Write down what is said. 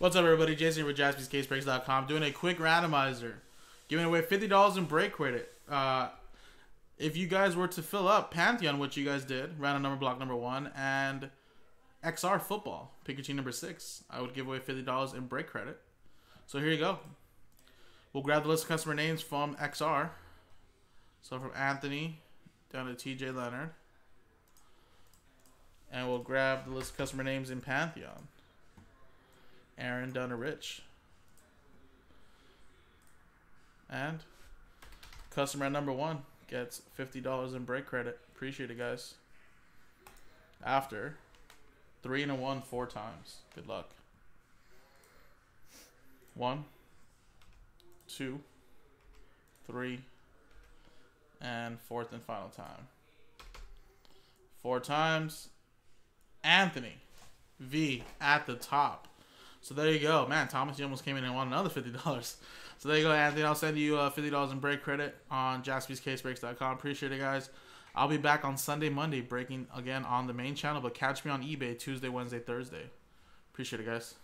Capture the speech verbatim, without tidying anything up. What's up, everybody? Jason here with Jaspys Case Breaks dot com doing a quick randomizer, giving away fifty dollars in break credit. Uh, if you guys were to fill up Pantheon, which you guys did, random number block number one, and X R Football, Pikachu number six, I would give away fifty dollars in break credit. So here you go. We'll grab the list of customer names from X R. So from Anthony down to T J Leonard. And we'll grab the list of customer names in Pantheon. Aaron Dunner Rich. And customer number one gets fifty dollars in break credit. Appreciate it, guys. After three and a one four times. Good luck. One, two, three, and fourth and final time. Four times. Anthony V at the top. So there you go. Man, Thomas, you almost came in and won another fifty dollars. So there you go, Anthony. I'll send you uh, fifty dollars in break credit on Jaspys Case Breaks dot com. Appreciate it, guys. I'll be back on Sunday, Monday, breaking again on the main channel. But catch me on eBay Tuesday, Wednesday, Thursday. Appreciate it, guys.